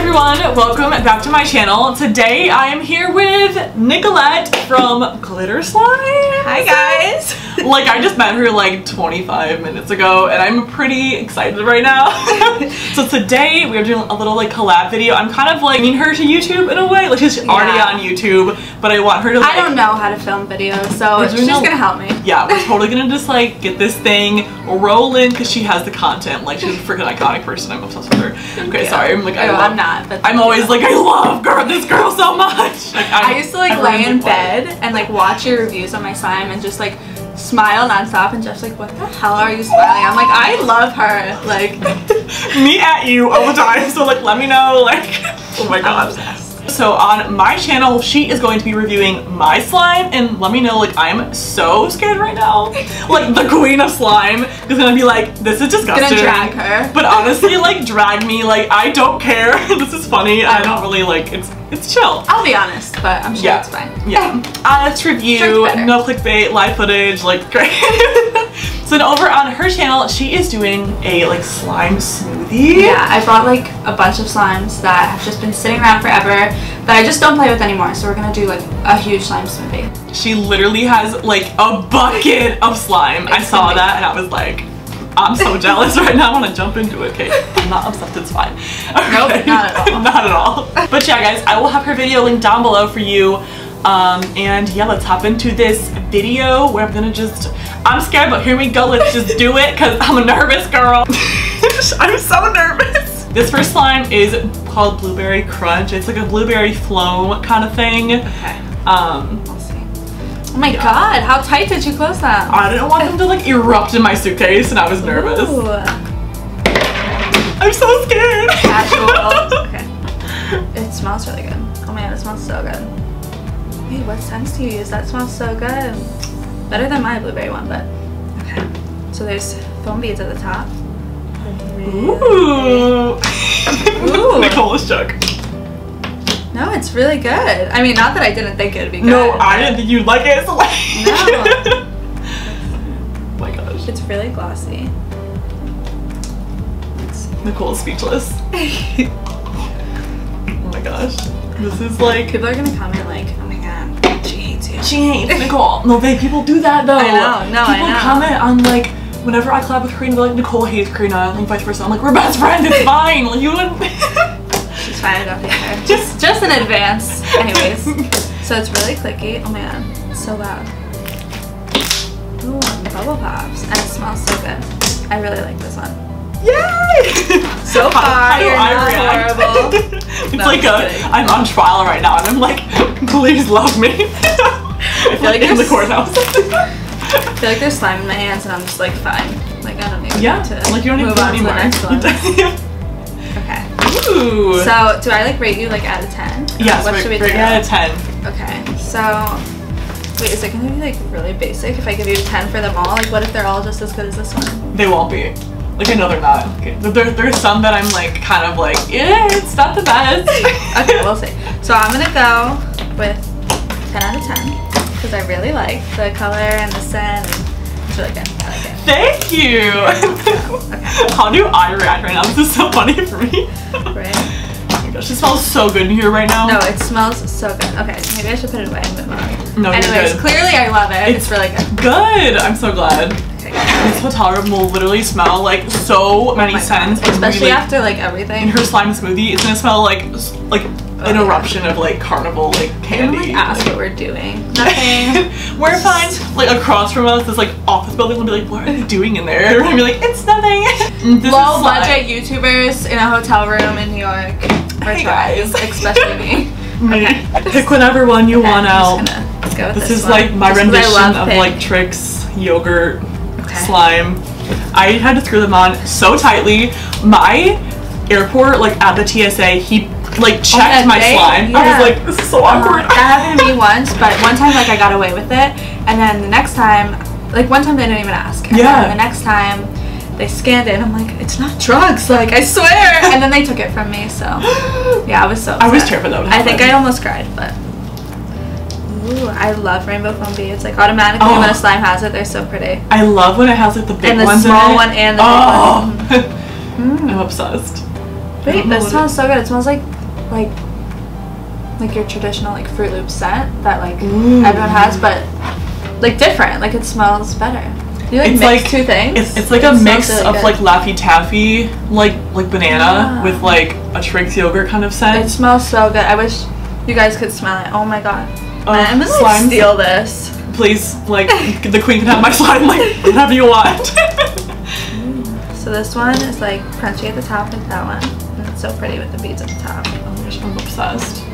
everyone, welcome back to my channel. Today I am here with Nicolette from Glitter Slime. Hi guys. Like, I just met her like 25 minutes ago and I'm pretty excited right now. So today we are doing a little like collab video. I'm kind of like bringing her to YouTube in a way. Like, she's already on YouTube, but I want her to like, I don't know how to film videos, so she's gonna help me. Yeah, we're totally gonna just like get this thing rolling because she has the content. Like, she's a freaking iconic person. I'm obsessed with her. Okay, sorry. I'm like, I'm not. But I'm always like, I love this girl so much. Like, I used to like lay in bed and like watch your reviews on my slime and just like smile nonstop, and Jeff's like, what the hell are you smiling? I'm like, I love her. Like, me at you all the time. So like, let me know. Like, oh my god. So on my channel, she is going to be reviewing my slime, and let me know, like, I'm so scared right now. Like, the queen of slime is gonna be like, this is disgusting. Gonna drag her. But honestly, like, drag me, like, I don't care. This is funny. I don't really, like, it's chill. I'll be honest, but I'm sure it's fine. Yeah. Honest review, no clickbait, live footage, like, great. So then over on her channel, she is doing a like slime smoothie. Yeah, I brought like a bunch of slimes that have just been sitting around forever that I just don't play with anymore. So we're gonna do like a huge slime smoothie. She literally has like a bucket of slime. I saw that and I was like, I'm so jealous right now. I want to jump into it. Okay, I'm not obsessed. It's fine. Okay. Nope, not at all. Not at all. But yeah, guys, I will have her video linked down below for you. And yeah, let's hop into this video where I'm gonna just, I'm scared, but here we go. Let's just do it because I'm a nervous girl. I'm so nervous. This first slime is called Blueberry Crunch. It's like a blueberry foam kind of thing. Okay. I'll see. Oh my god, how tight did you close that? I didn't want them to like erupt in my suitcase and I was nervous. Ooh. I'm so scared. Casual. Okay. It smells really good. Oh man, it smells so good. Wait, what scents do you use? That smells so good. Better than my blueberry one, but okay. So there's foam beads at the top. Ooh. Ooh. Nicole is shook. No, it's really good. I mean, not that I didn't think it'd be good. No, I didn't think you'd like it. So like no. Oh my gosh. It's really glossy. Nicole's speechless. Oh my gosh. This is like, people are gonna comment like, she hates Nicole. No, people do that though. I know. No, I know. People comment on like, whenever I collab with Karina, they're like, Nicole hates Karina, and vice versa. I'm like, we're best friends. It's fine. Like, you wouldn't. She's fine. I don't think her. Just in advance. Anyways, so it's really clicky. Oh man, it's so loud. Ooh, bubble pops, and it smells so good. I really like this one. Yay! So far, you're not horrible. It's no, like I'm on trial right now, and I'm like, please love me. I feel like in the courthouse. I feel like there's slime in my hands, and I'm just like, fine. Like, I don't need to. Like, you don't even do anymore. Okay. Ooh. So, do I like rate you like out of 10? Yes. What should we do? Rate out of 10. Okay. So, wait, is it gonna be like really basic if I give you 10 for them all? Like, what if they're all just as good as this one? They won't be. Like, I know they're not. Okay. There's some that I'm like, kind of like, yeah, it's not the best. Okay, we'll see. So I'm gonna go with 10 out of 10. Because I really like the color and the scent. It's really good. I like it. Thank you! Okay. How do I react right now? This is so funny for me. Right? Oh my gosh, it smells so good in here right now. No, it smells so good. Okay, maybe I should put it away and move on. No, anyways, clearly I love it. It's really good. Good! I'm so glad. Okay, this hotel room will literally smell like so many scents. Especially really, after like everything. In her slime smoothie, it's gonna smell like an eruption of like carnival like candy. Like, ask what we're doing. Nothing. We're fine. Like across from us, this like office building will be like, what are they doing in there? We're gonna be like, it's nothing. Low budget YouTubers in a hotel room in New York. We're guys, especially me. Okay. Pick whatever one you want out. Let's go with this. This is like my rendition of like tricks, yogurt, slime. I had to screw them on so tightly. My airport, like at the TSA, he like checked my slime. I was like, this is so awkward. That happened to me once, but one time like I got away with it, and then the next time, like one time they didn't even ask. And then the next time they scanned it, and I'm like, it's not drugs, like I swear. And then they took it from me, so yeah, I was so upset. I was terrified that would happen. I think I almost cried, but ooh, I love rainbow foam beads. Like automatically when a slime has it, they're so pretty. I love when it has like the big ones and the small one and the big one. I'm obsessed. But Wait, that smells so good. It smells like your traditional like Fruit Loop scent that like everyone has, but like different. Like it smells better. Do you like it's mix like, two things? It's like a mix really of good. Like Laffy Taffy, like banana with like a Trix yogurt kind of scent. It smells so good. I wish you guys could smell it. Oh my god. Oh, I'm gonna like, steal this. Please, like the queen can have my slime, like whatever you want. So this one is like crunchy at the top like that one. And it's so pretty with the beads at the top. Oh my gosh, I'm obsessed.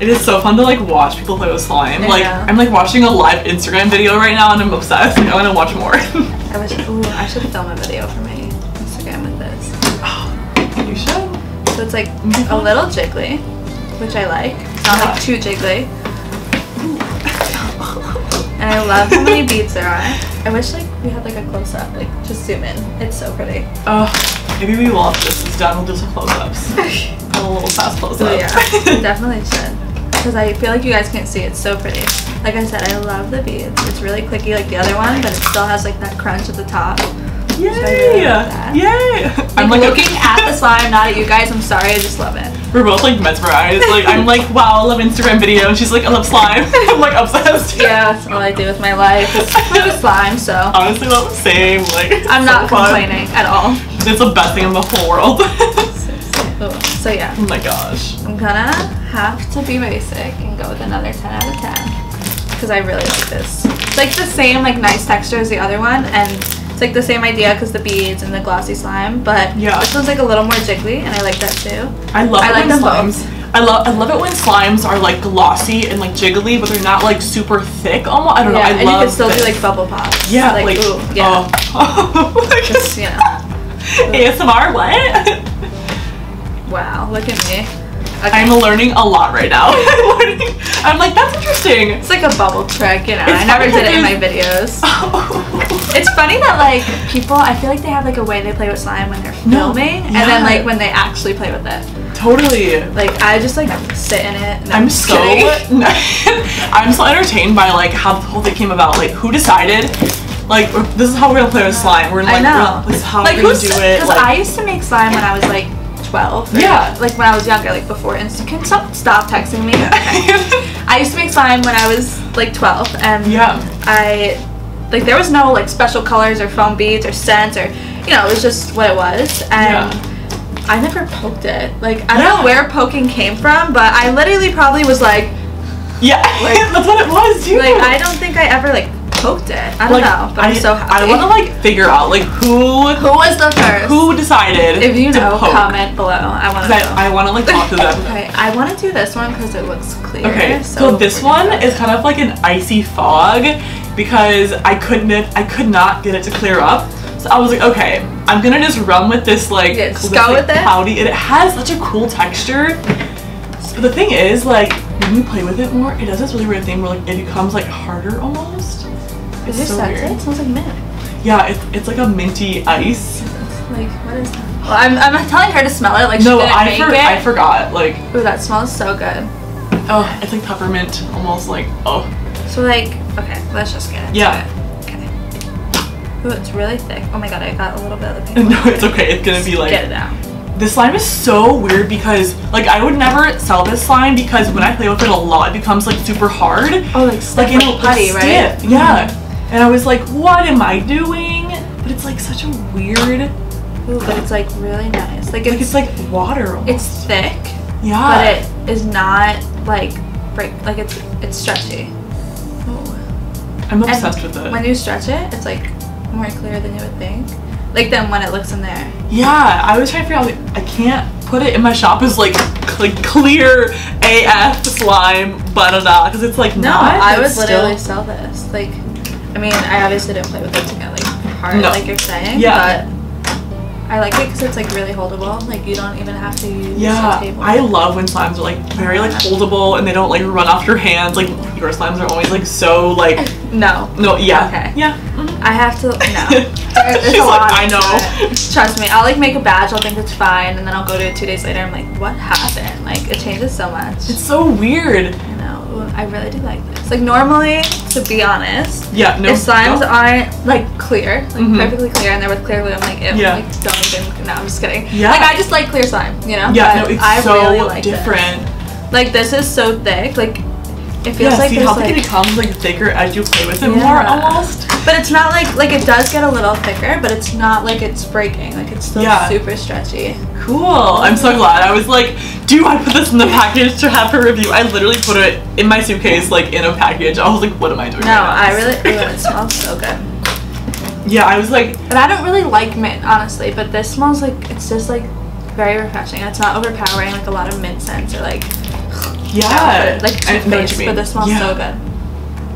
It is so fun to like watch people play with slime. Like I'm like watching a live Instagram video right now and I'm obsessed. Like, I want to watch more. I wish. Ooh, I should film a video for my Instagram with this. Oh, you should. So it's like a little jiggly, which I like. It's not like too jiggly. And I love how many beads there are. I wish like we had like a close up. Like just zoom in. It's so pretty. Oh, maybe we will after this is done. We'll do some close ups. A little fast close up. Yeah, we definitely should. Because I feel like you guys can't see it. It's so pretty. Like I said, I love the beads. It's really clicky like the other one, but it still has like that crunch at the top. Yay! So really yay! I'm like looking at the slime, not at you guys. I'm sorry, I just love it. We're both like mesmerized. Like I'm like, wow, I love Instagram video, and she's like, I love slime. I'm like obsessed. Yeah, that's all I do with my life is slime. So honestly, that's the same. Like I'm not complaining at all. It's the best thing in the whole world. So yeah. Oh my gosh. I'm gonna have to be basic and go with another 10 out of 10 because I really like this. It's like the same like nice texture as the other one, and it's like the same idea because the beads and the glossy slime, but yeah, this one's like a little more jiggly, and I like that too. I love it when slimes are like glossy and like jiggly, but they're not like super thick. Almost I don't know. I and love. And you can still do like bubble pops. Yeah. Like ooh, yeah. Oh my gosh. You know. ASMR. What? Wow, look at me. Okay. I'm learning a lot right now. I'm like, that's interesting. It's like a bubble trick, you know. I never did it in my videos. Oh. It's funny that like people, I feel like they have like a way they play with slime when they're filming, and then like when they actually play with it. Totally. Like I just like sit in it. And I'm so entertained by like how the whole thing came about. Like who decided? Like, this is how we're gonna play with slime. We're like, this is how we're gonna do it. Because like, I used to make slime when I was like 12. Yeah. Like when I was younger, like before Instagram. Can someone stop texting me? I used to make slime when I was like 12, and I like there was no like special colors or foam beads or scents or you know, it was just what it was, and I never poked it. Like I don't know where poking came from, but I literally probably was like like, that's what it was too. Like I don't think I ever like poked it. I don't know, but I'm so happy. I want to like figure out like who was the first. Who decided? If you know, comment below. I want to. I want to like talk to them. Okay, I want to do this one because it looks clear. Okay, so this one is kind of like an icy fog because I could not get it to clear up. So I was like, okay, I'm gonna just run with this like cloudy. It has such a cool texture. But the thing is, like when you play with it more, it does this really weird thing where like it becomes like harder almost. Is it so weird. It smells like mint. Yeah, it's like a minty ice. Like, what is that? Well, I'm telling her to smell it. Like, no, I forgot. Like, ooh, that smells so good. Oh, it's like peppermint, almost like So like, okay, let's just get it. Yeah. Okay. Ooh, it's really thick. Oh my god, I got a little bit of the paper. No, it's okay. It's gonna be like. Get it out. This slime is so weird because like I would never sell this slime because when I play with it a lot, it becomes like super hard. Oh, like stiff, like putty, right? Stiff. Yeah. Mm-hmm. And I was like, what am I doing? But it's like such a weird. Ooh, but it's like really nice. Like it's like water almost. It's thick. Yeah. But it is not like break. Like it's stretchy. Ooh. I'm obsessed with it. When you stretch it, it's like more clear than you would think. Like then when it looks in there. Yeah, I was trying to figure out like, I can't put it in my shop as like clear AF slime, blah blah, because it's like not. No, I would literally sell this. Like. I mean, I obviously didn't play with it to get, like, hard, like you're saying, but I like it because it's, like, really holdable. Like, you don't even have to use a table. Yeah, I love when slimes are, like, very, like, holdable and they don't, like, run off your hands. Like, your slimes are always, like, so, like... No, yeah. Okay. Yeah. Mm-hmm. I have to... No. She's like, I know. Trust me, I'll, like, make a badge, I'll think it's fine, and then I'll go to it 2 days later, I'm like, what happened? Like, it changes so much. It's so weird. I know. Ooh, I really do like this. Like normally, to be honest, yeah, no, if slimes aren't like clear, like perfectly clear, and they're with clear glue, I'm like, ew, yeah, like don't even. No, I'm just kidding. Yeah, like I just like clear slime, you know. Yeah, but no, it's so different. This. Like this is so thick, like it feels like. Yeah, see how thick it becomes, like thicker as you play with it more almost. But it's not like it does get a little thicker, but it's not like it's breaking. Like it's still super stretchy. Cool. I'm so glad. I was like, do I put this in the package to have for review? I literally put it in my suitcase, like in a package. I was like, what am I doing? No, I really. Ooh, it smells so good. Yeah, I was like. But I don't really like mint, honestly. But this smells like it's just like very refreshing. It's not overpowering like a lot of mint scents or like. Yeah. Like toothpaste, but this smells so good.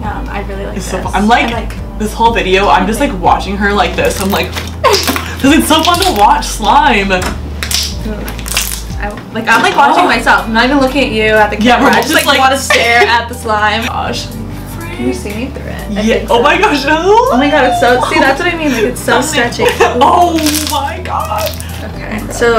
I really like this. So I'm like, this whole video, I'm just like watching her like this. I'm like, because it's so fun to watch slime. I'm like watching myself. I'm not even looking at you at the camera. Yeah, we're just like want to stare at the slime. Gosh. Can you see me through it? Yeah. So. Oh my gosh. No. Oh my god. It's so. See, that's what I mean. Like it's so stretchy. Oh my god. Okay. So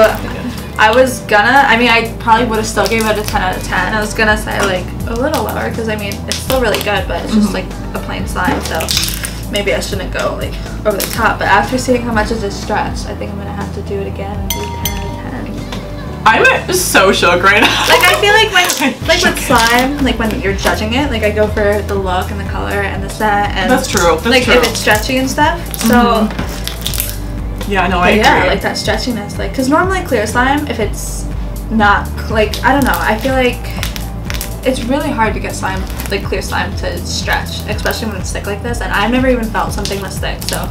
I was gonna. I mean, I probably would have still gave it a 10 out of 10. I was gonna say like a little lower because I mean it's still really good, but it's just like a plain slime. So maybe I shouldn't go like over the top. But after seeing how much it is stretched, I think I'm gonna have to do it again and do 10 out of 10. I'm so shook right now. Like I feel like when with slime, like when you're judging it, like I go for the look and the color and the set and that's true. That's like true. If it's stretchy and stuff. So. Yeah, no, I agree. Yeah, like that stretchiness, like, cause normally clear slime, if it's not, like, I don't know, I feel like it's really hard to get slime, like clear slime to stretch, especially when it's thick like this, and I've never even felt something this thick, so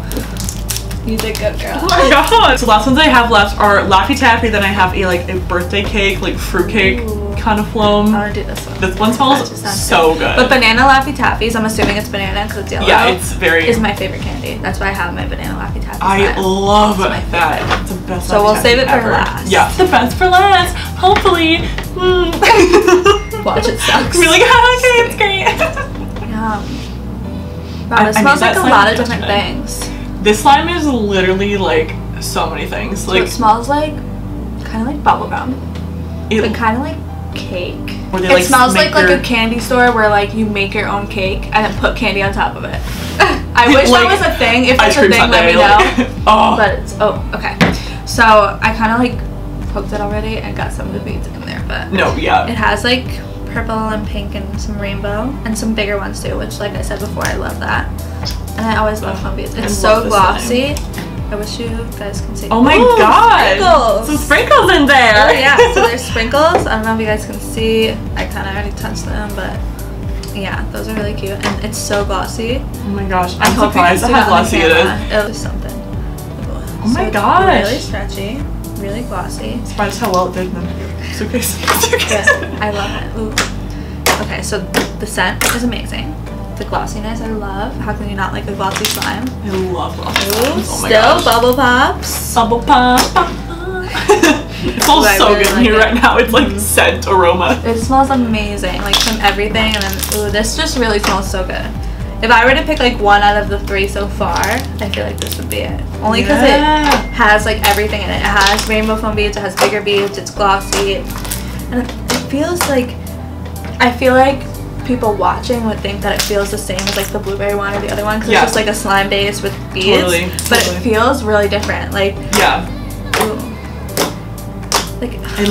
you did good, girl. Oh my god! So last ones I have left are Laffy Taffy, then I have a, like, a birthday cake, like, fruit cake. Ooh. Kind of flown. I want to do this one. This one smells so good. But banana Laffy Taffies, I'm assuming it's banana because it's yellow. Yeah, it's very. Is my favorite candy. That's why I have my banana Laffy Taffies. I love that. It's the best. So we'll save it for last. Yeah, the best for last. Hopefully. Watch it sucks. We're like, okay, it's great. Yum. Wow, it smells like a lot of different things. This slime is literally like so many things. So like it smells like kind of like bubblegum. But kind of like. Cake. Or they, like, it smells like a candy store where like you make your own cake and then put candy on top of it. I wish like, that was a thing. If that's a thing, let me know. Oh. But it's okay. So I kind of like poked it already and got some of the beads in there, but it has like purple and pink and some rainbow and some bigger ones too. Which like I said before, I love that, and I always love fun beads. It's so glossy. I wish you guys can see. Oh my god! Sprinkles. Some sprinkles in there! Oh yeah, so there's sprinkles. I don't know if you guys can see. I kind of already touched them, but yeah, those are really cute. And it's so glossy. Oh my gosh, I'm surprised how glossy it is. It was something. Oh my gosh! Really stretchy, really glossy. I'm surprised how well it did in the suitcase. I love it. Ooh. Okay, so the scent is amazing. The glossiness, I love. How can you not like a glossy slime? I love glossy slime. Oh my gosh. Bubble pops. Bubble pop. It smells so really good in here right now. It's like scent aroma. It smells amazing, like from everything. And then, ooh, this just really smells so good. If I were to pick like one out of the three so far, I feel like this would be it. Only because it has like everything in it. It has rainbow foam beads. It has bigger beads. It's glossy, and it feels like people watching would think that it feels the same as like the blueberry one or the other one because it's just like a slime base with beads, but it feels really different. Like I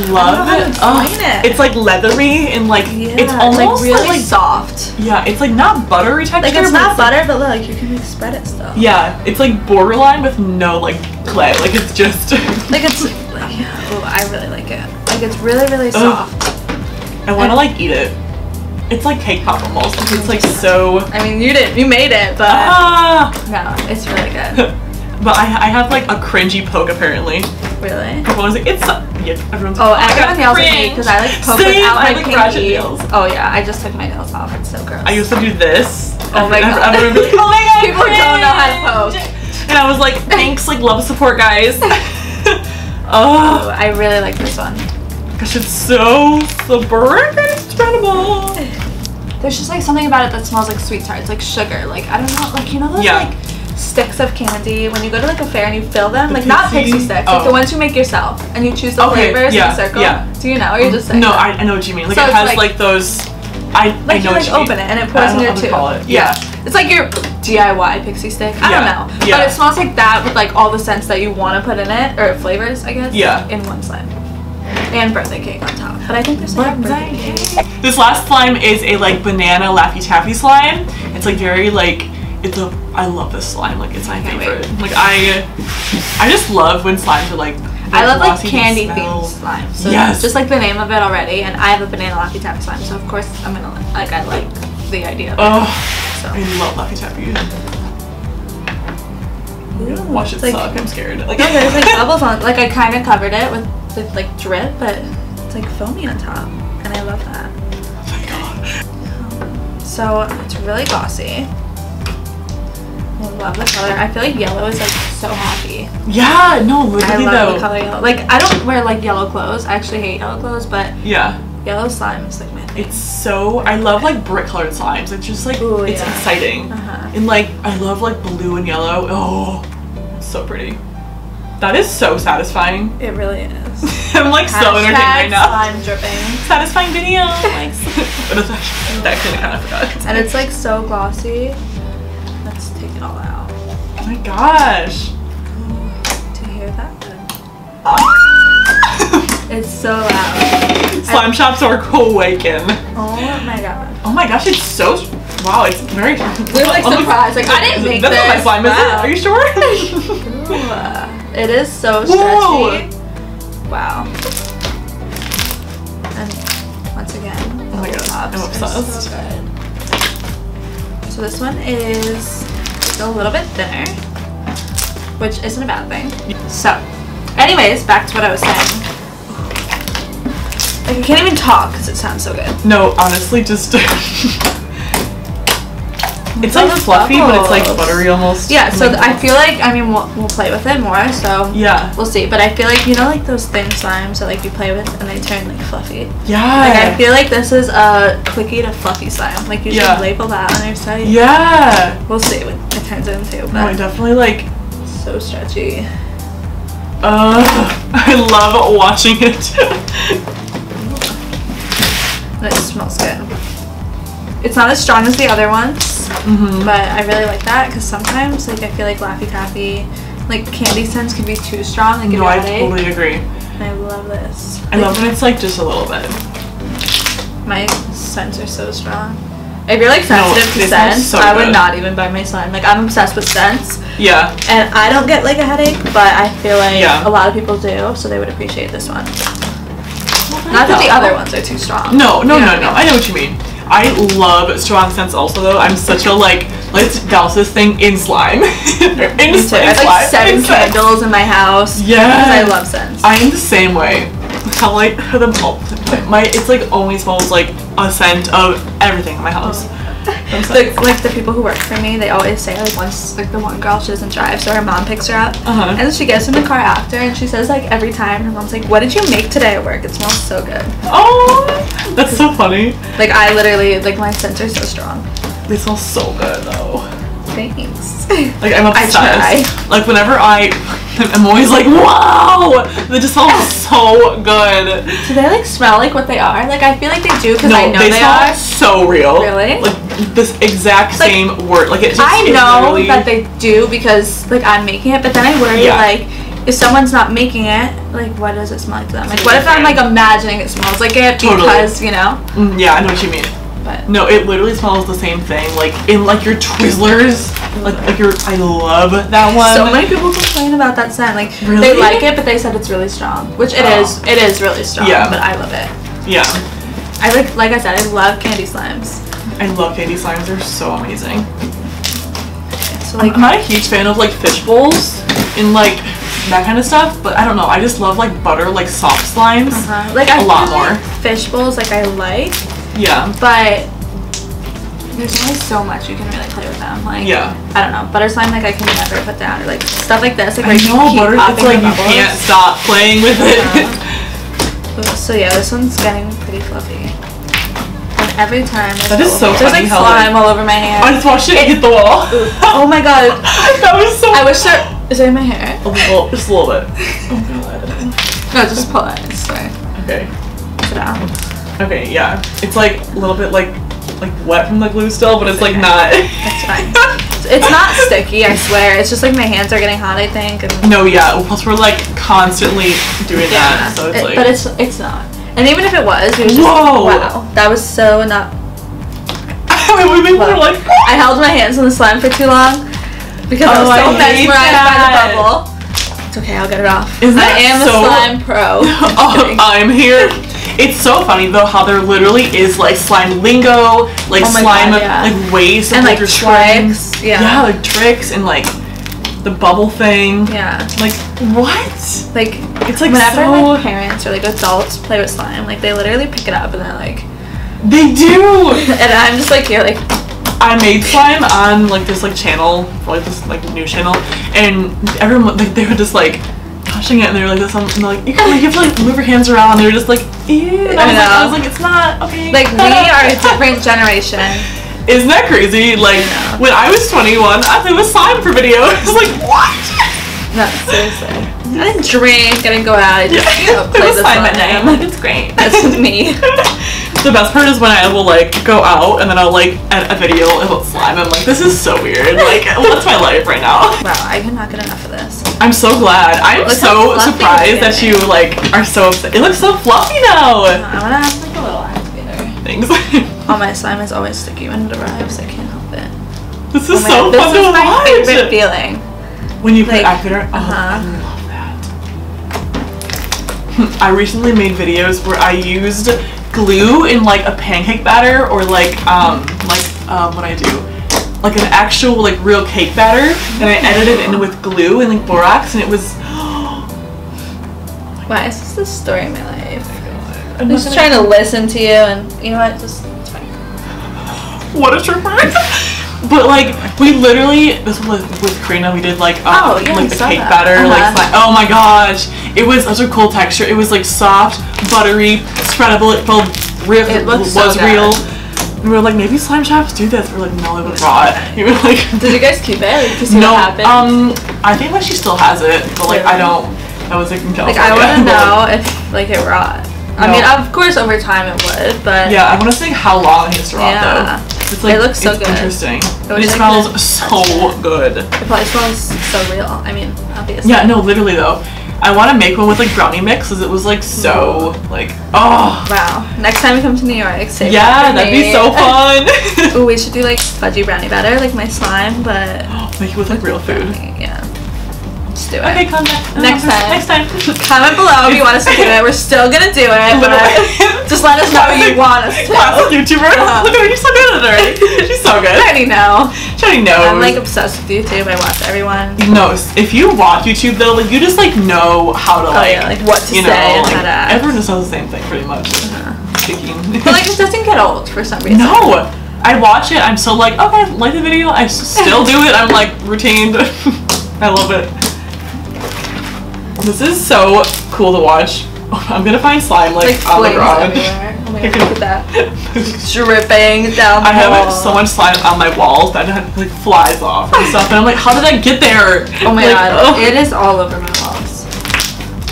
love it. It's like leathery and like it's almost like really soft. Yeah, it's like not buttery texture. Like it's not butter, but look, like you can like spread it still. Yeah, it's like borderline with no like clay. Like it's just like it's. Oh, I really like it. Like it's really really soft. I want to like eat it. It's like cake pop almost. It's like so. I mean, you made it, but no, it's really good. But I have like a cringy poke apparently. Really? Everyone's like, it's. Everyone's like, everyone yells at me because I like poke without my pinky. Oh yeah, I just took my nails off. It's so gross. I used to do this. Oh my god. I would be like, oh my god. People don't know how to poke. And I was like, thanks, like love support, guys. Oh, I really like this one. Gosh, it's so incredible. There's just like something about it that smells like sweet tarts, like sugar, like I don't know, like you know those like sticks of candy when you go to like a fair and you fill them, like not pixie sticks, like the ones you make yourself and you choose the flavors in a circle. Do you know, or you just like, no, I know what you mean. Like so it has like those I know what you mean. Like, open it and it pours into your tube. Yeah. It's like your DIY pixie stick. I don't know. Yeah. But it smells like that with like all the scents that you want to put in it, or flavors, I guess. Yeah. In one slime. And birthday cake on top. But I think there's like birthday cake. This last slime is a like banana Laffy Taffy slime. It's like very like, it's a, I love this slime. Like it's my favorite. Wait. Like I just love when slimes are like, I love like candy themed slime. So yes. Just like the name of it already, and I have a banana Laffy Taffy slime, so of course I'm gonna like, I like the idea of it. Oh, so. I love Laffy Taffy. Ooh, watch it suck. Like, I'm scared. Like yeah, there's like bubbles on. Like I kind of covered it with like drip, but it's like foamy on top, and I love that. Oh my god. So it's really glossy. I love the color. I feel like yellow is like so happy. Yeah, no, literally though. I love the color yellow. Like I don't wear like yellow clothes. I actually hate yellow clothes, but yeah, yellow slime is like my thing. It's so, I love like brick colored slimes. It's just like, ooh, it's exciting. And like I love like blue and yellow. Oh, so pretty. That is so satisfying. It really is. I'm like so entertained right now. Slime dripping. Satisfying video. Like that kind of forgot. And it's like so glossy. Let's take it all out. Oh my gosh. To hear that though. Ah! It's so loud. Slime shops are awaken. Oh my god. Oh my gosh, it's so, wow, it's very. We're like surprised. Like I didn't make this. That's not my slime, is it? Are you sure? Ooh, it is so stretchy. Whoa. Wow. And once again, oh my gosh, I'm obsessed. So good. So this one is a little bit thinner, which isn't a bad thing. So, anyways, back to what I was saying. Like, I can't even talk because it sounds so good. No, honestly, just... it's like fluffy, but it's like buttery almost. Yeah, so I feel like, I mean, we'll play with it more, so yeah, we'll see. But I feel like, you know, like those thin slimes that like you play with and they turn like fluffy. Yeah. Like I feel like this is a quickie to fluffy slime. Like you should label that on your site. Yeah. We'll see what it turns into. But no, definitely like so stretchy. I love watching it. And it smells good. It's not as strong as the other ones, but I really like that because sometimes, like, I feel like Laffy Taffy, like, candy scents can be too strong. Like, no, I totally agree. And I love this. I love when it's, like, just a little bit. My scents are so strong. If you're, like, sensitive to scents, so I would not even buy my slime. Like, I'm obsessed with scents. Yeah. And I don't get, like, a headache, but I feel like a lot of people do, so they would appreciate this one. Well, not that the other ones are too strong. No, no, no, no. I know what you mean. I love strong scents also though. I'm such a like, let's douse this thing in slime. I have like 7 candles in my house. Yeah. Because I love scents. I am the same way. I like them all. It's like always smells like a scent of everything in my house. Like the people who work for me, they always say like once like the one girl, she doesn't drive, so her mom picks her up and then she gets in the car after and she says like every time her mom's like, what did you make today at work? It smells so good. Oh, that's so funny. Like I literally like my scents are so strong. They smell so good though. Thanks. Like I'm obsessed. I try. Like whenever I'm always like, wow, they just smell so good. Do they like smell like what they are? Like I feel like they do because I know they are. So real. Really? Like this exact like, same word. Like it just I know really... that they do because like I'm making it, but then I worry like if someone's not making it, like what does it smell like to them? Like what if I'm like imagining it smells like it because you know? Yeah, I know what you mean. But no, it literally smells the same thing, like in like your Twizzlers, like your. I love that one. So many people complain about that scent, like really? They like it, but they said it's really strong, which it is. It is really strong, but I love it. Yeah, I like I said, I love candy slimes. I love candy slimes; they're so amazing. Okay, so like, I'm not a huge fan of like fish bowls and like that kind of stuff, but I don't know. I just love like butter, like soft slimes, like a lot more. Fish bowls, like I like. Yeah. But there's only so much you can really play with them. Like, I don't know. Butter slime, like, I can never put down. Or, like, stuff like this. Like, I know, butter, it's like you can't stop playing with it. So, yeah, this one's getting pretty fluffy. And every time. That is so funny. There's, like, slime all over my hand. I just watched it hit the wall. Oh, my God. That was so funny. I wish there. Is it in my hair? A little, just a little bit. Oh, God. No, just pull it. I swear. Okay. Put it out. Okay, yeah. It's like a little bit like wet from the glue still, but it's okay. Like not. That's fine. It's not sticky, I swear. It's just like my hands are getting hot, I think. And no, yeah. Plus we're like constantly doing that, so it's like. But it's not. And even if it was, it was just like, wow, that was so not. I held my hands in the slime for too long because I was so mesmerized by the bubble. It's okay, I'll get it off. I am a slime pro. I'm here. It's so funny though how there literally is like slime lingo, like slime like ways and like tricks. Yeah, like tricks and like the bubble thing. Yeah. Like what? Like it's like whenever my parents or like adults play with slime, like they literally pick it up and they're like. They do. And I'm just like here, like. I made slime on like this like channel, like this like new channel, and everyone like they were just like. Touching it and they were like this, and they're like, you have to like move your hands around, and they were just like, ew. And I was like, it's not okay. Like we are a different generation. Isn't that crazy? Like when I was 21, I played with slime for video. I was like, what? No, seriously. I didn't drink. I didn't go out. I just play with slime at night. I'm like, it's great. That's me. The best part is when I will like go out and then I'll like edit a video about slime. I'm like, this is so weird. Like, what's my life right now? Wow, I cannot get enough of this. I'm so glad. I'm so surprised that you like are so upset. It looks so fluffy now. I want to have like a little activator. Thanks. Oh, my slime is always sticky when it arrives. I can't help it. This is so fun to watch. This is my favorite feeling. When you put activator. Uh-huh. I recently made videos where I used glue in like a pancake batter or what I do, like an actual like real cake batter, and I edited it in with glue and like borax, and it was. Why is this the story of my life? Oh my God. I'm just trying to listen to you, and you know what? Just it's fine. What a trooper! But like we literally this was with Karina, we did like like the cake batter like oh my gosh, it was such a cool texture. It was like soft, buttery, spreadable. It felt real. It was so real. We were like maybe slime shops do this. We're like no, it was raw. You were like did you guys keep it? Like, to see no, what happened? I think like she still has it, but like I don't. I was like in California. Like I want to know if like it rot. No. I mean, of course, over time it would, but yeah, I want to say how long it's rot though. It's like, it looks so good. Interesting. It smells so good. It probably smells so real. I mean, obviously. Yeah, no, literally though. I want to make one with like brownie mix because it was like so like oh. Wow. Next time we come to New York, save that for me. That'd be so fun. Ooh, we should do like fudgy brownie batter, like my slime, but make it with like real food. Brownie, yeah. Let's do it. Okay, come back next time. Comment below if you want us to do it. We're still gonna do it. But just let us know what you want us to. Classic YouTuber. Look at her. You're so good at her. She's so good. I already know. I'm like obsessed with YouTube. I watch everyone. No, if you watch YouTube though, like you just like know how to like what to say and how to act. Everyone just knows the same thing pretty much. Speaking. But like it doesn't get old for some reason. No, I watch it. I'm so like okay, like the video. I still do it. I'm like routine. I love it. This is so cool to watch. I'm gonna find slime like on the ground. Oh my God, look at that. Dripping down the wall. I have so much slime on my walls that it like flies off and stuff. And I'm like, how did that get there? Oh my God, it is all over my walls.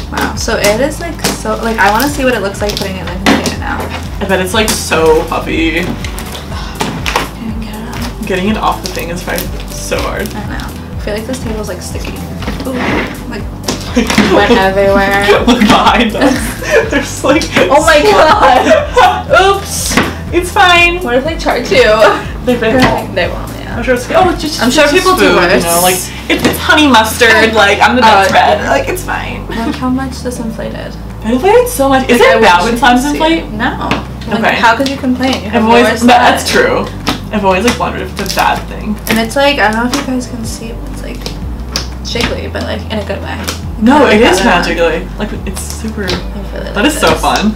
Wow, so it is like so, like I wanna see what it looks like putting it in the container now. I bet it's like so puffy. Getting it off the thing is probably so hard. I know. I feel like this table's like sticky. Ooh, like went everywhere. Look behind us. There's like oh my God. Oops. It's fine. What if they charge you? They won't. Yeah. I'm sure it's. Oh, I'm sure people do worse. You know, like it's honey mustard. Like I'm the best red. Yeah. Like it's fine. Like how much this inflated? It inflated so much. Is it bad when slimes inflate? No. Like, okay. How could you complain? You have that's true. I've always like wondered if it's a bad thing. And it's like I don't know if you guys can see, but it's like jiggly, but like in a good way. No, it is magically. Like it's super. That is so fun.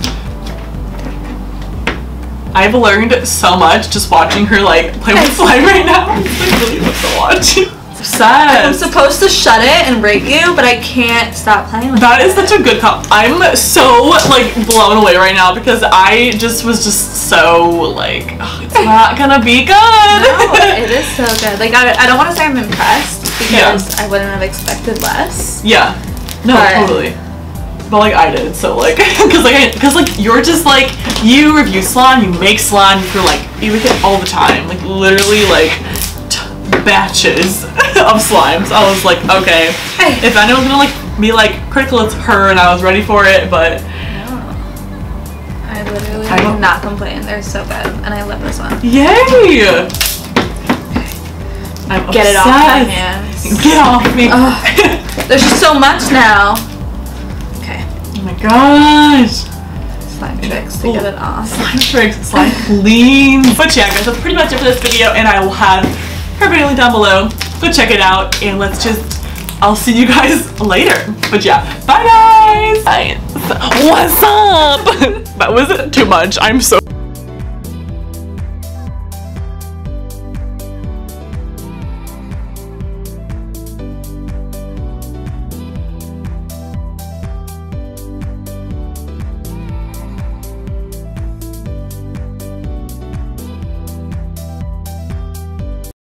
I've learned so much just watching her like play with slime right now. It's like really fun to watch. Sad. I'm supposed to shut it and rate you, but I can't stop playing with it. That is such a good comp. I'm so like blown away right now because I was just so like it's not gonna be good. No, it is so good. Like I don't want to say I'm impressed because I wouldn't have expected less. Yeah. No, but totally. but like I did, so like because you're just like, you review slime, you make slime, you're like, you make it all the time, like literally like batches of slimes. I was like, okay, if anyone's gonna like be like critical, it's her, and I was ready for it, but I literally will not complain. They're so good, and I love this one. Yay! I'm get obsessed. It off my hands. Get off me. Ugh. There's just so much now. Okay. Oh my gosh. Slime tricks to get it off. Slime tricks. Slime clean. But yeah, guys, that's pretty much it for this video, and I will have her video down below. Go check it out, and let's just, I'll see you guys later. But yeah, bye guys. Bye. What's up? That was too much. I'm so